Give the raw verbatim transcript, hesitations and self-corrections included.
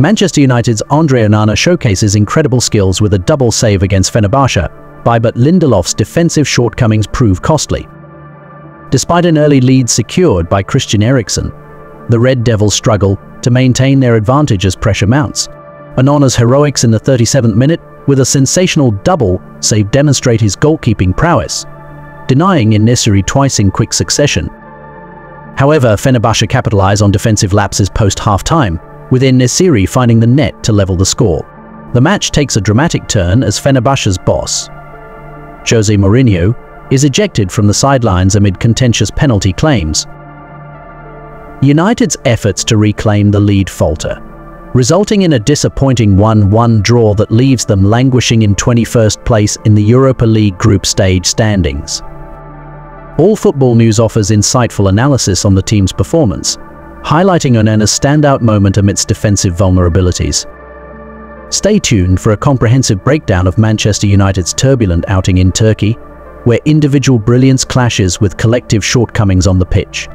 Manchester United's Andre Onana showcases incredible skills with a double save against Fenerbahce, but Lindelof's defensive shortcomings prove costly. Despite an early lead secured by Christian Eriksen, the Red Devils struggle to maintain their advantage as pressure mounts. Onana's heroics in the thirty-seventh minute with a sensational double save demonstrate his goalkeeping prowess, denying En-Nesyri twice in quick succession. However, Fenerbahce capitalize on defensive lapses post-half-time, with En-Nesyri finding the net to level the score. The match takes a dramatic turn as Fenerbahce's boss, Jose Mourinho, is ejected from the sidelines amid contentious penalty claims. United's efforts to reclaim the lead falter, resulting in a disappointing one one draw that leaves them languishing in twenty-first place in the Europa League group stage standings. All Football News offers insightful analysis on the team's performance, highlighting Onana's standout moment amidst defensive vulnerabilities. Stay tuned for a comprehensive breakdown of Manchester United's turbulent outing in Turkey, where individual brilliance clashes with collective shortcomings on the pitch.